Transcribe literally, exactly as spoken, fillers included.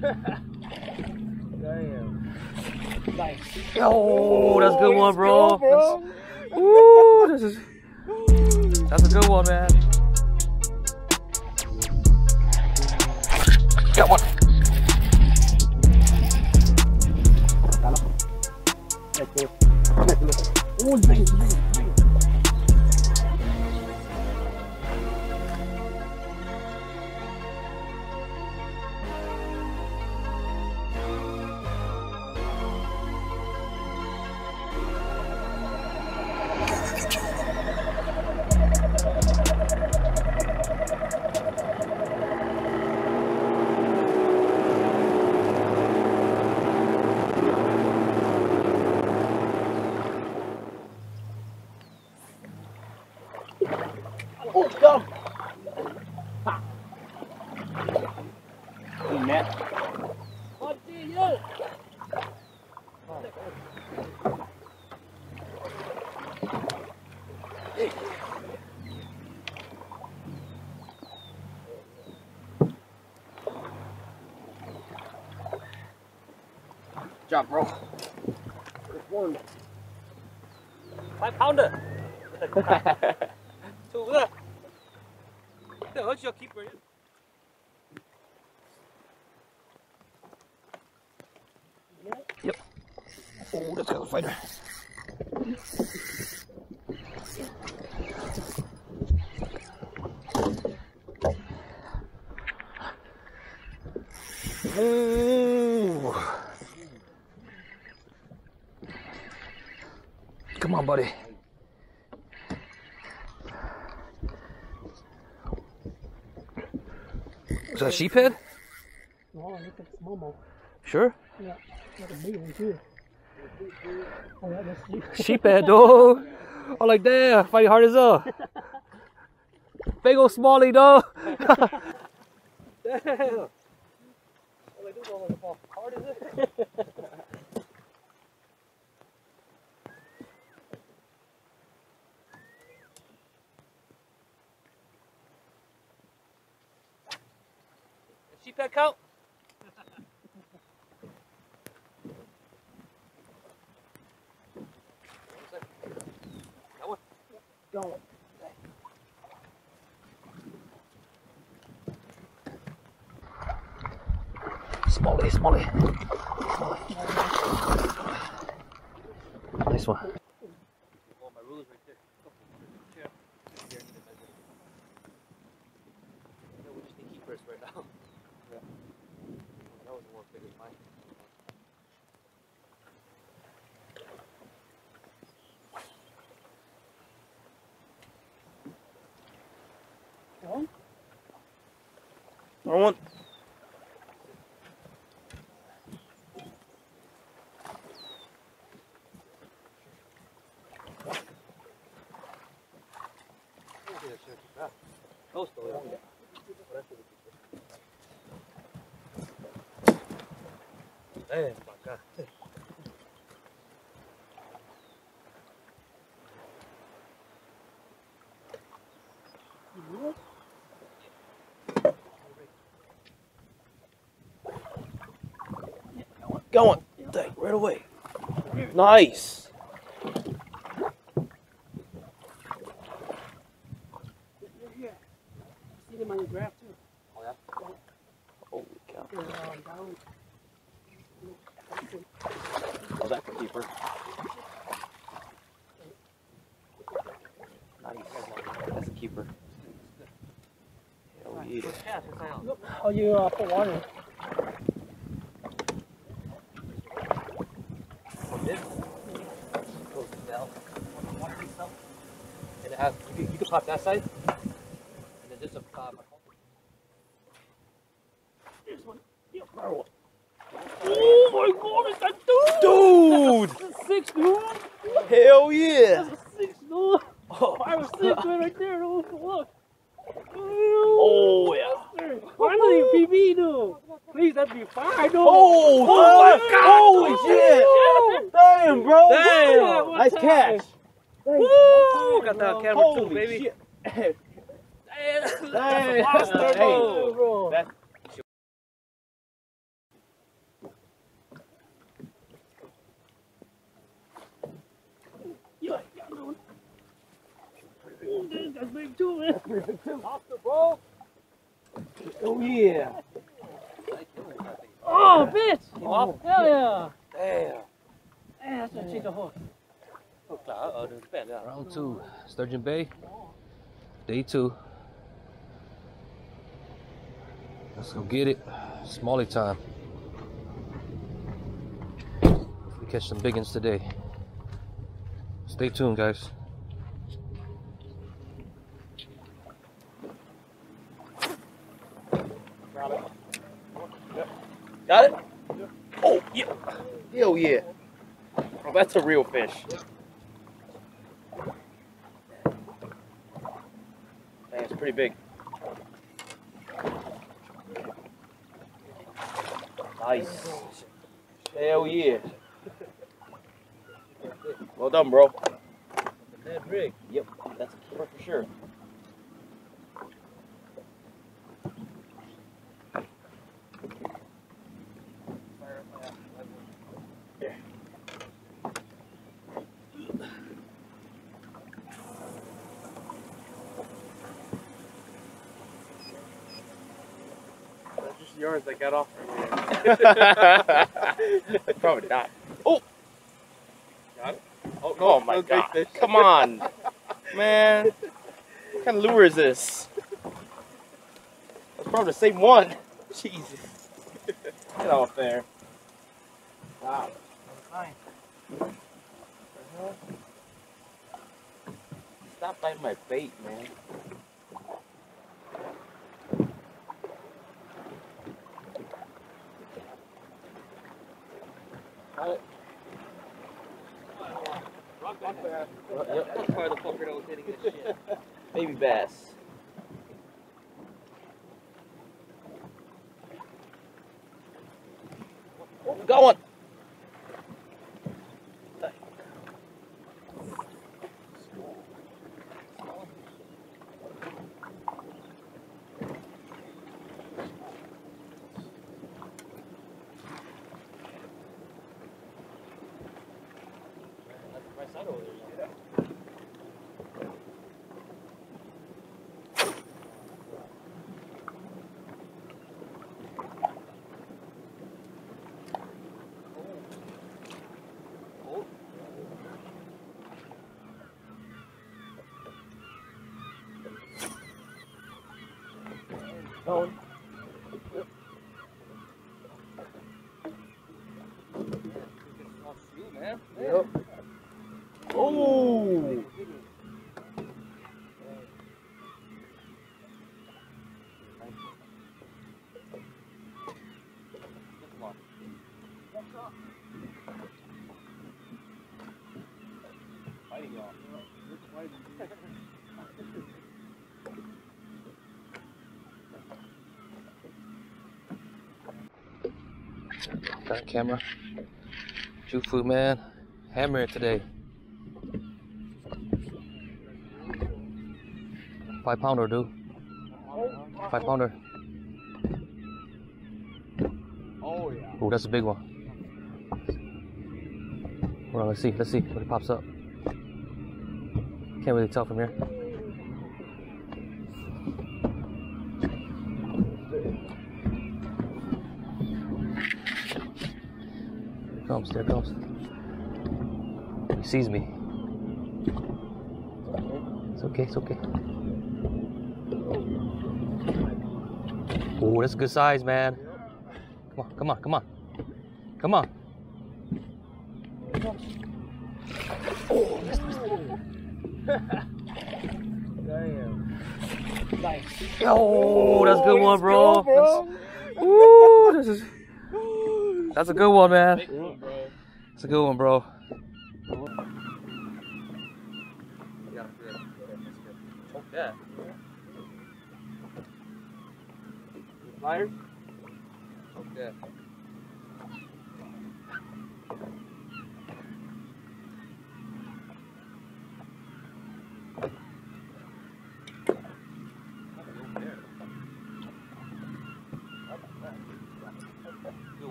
Damn. Nice. Oh, that's a good one, bro. Good, bro. That's, woo, this is, that's a good one, man. Got one. Oh, big, big, big. Oh, go! Ha! Good net. What do you? Oh. Hey. Good job, bro. It's warm. Five pounder. Two left. What's your keeper? Yep. Oh, that's a fighter. Ooh. Come on, buddy. Is that a sheep head? No, I think it's Momo. Sure? Yeah, that's a big one too. Oh, that was sheep. Sheep head, though. I like that, fighting hard as hell. Big old smallie, though. Damn. I like this one, like, how hard is it? That count? That one? Go. Smallie, smallie. Smallie. Nice one. Oh, my ruler's right there. Yeah. Yeah, I know we just need keepers right now. Yeah. That was the one bigger than mine. One? Another one. Oh, still there. Yeah. What else did we do? Hey, my God. Go on, take right away. Nice. Yeah. See them on the graph too. Oh yeah. Holy cow. Oh, that's a keeper. Nice. That's a keeper. Hell yeah. Oh, you uh, put water. And it has, you can, you can pop that side. And then there's a pop. There's one. Yep. Oh my God, it's that dude! Dude! That's a six, dude! Hell yeah! That's a six, dude! Five or six right there, look! Look. Oh, oh yeah! Finally, P B, dude! Please, that'd be five, dude! Oh, oh my God! Holy oh, shit! Damn, bro! Damn! Damn. Nice time. Catch! Woo! Got that camera holy too, baby! Shit. Damn! That's, Damn. That's a monster, bro! Hey, bro. That's dude. That's big too, man. That's pretty big too. Bro. Oh yeah. Oh, bitch. Oh, hell yeah. Damn. Damn, that's gonna cheat the hook. Round two, Sturgeon Bay, day two. Let's go get it. Smallie time. We catch some big ones today. Stay tuned, guys. Got it. Yep. Got it? Yep. Oh yeah. Hell yeah. Oh, that's a real fish. Yep. Man, it's pretty big. Nice. Hell yeah. Well done, bro. That's big. Yep, that's for sure. Yards that got off from here. Probably not. Oh! Got it? Oh, no, oh my god. Fish. Come on. Man. What kind of lure is this? That's probably the same one. Jesus. Get off there. Wow. Stop biting my bait, man. Got it. Rock bass. That's why the fucker that was hitting this shit. Baby bass. Oh, got one. Going. Yep. Man. Yep. Oh! Got a camera. Jufu, man. Hammer it today. Five pounder, dude. Five pounder. Oh, yeah. Oh, that's a big one. Hold on, let's see. Let's see what it pops up. Can't really tell from here. Comes, there comes. He sees me. It's okay, it's okay. Oh, that's a good size, man. Come on, come on, come on. Come on. Oh, missed, missed. Damn. Nice. Oh, that's a good one, bro. That's, ooh, this is. That's a good one, man. That's a good one, bro. Yeah. Flyers? Okay.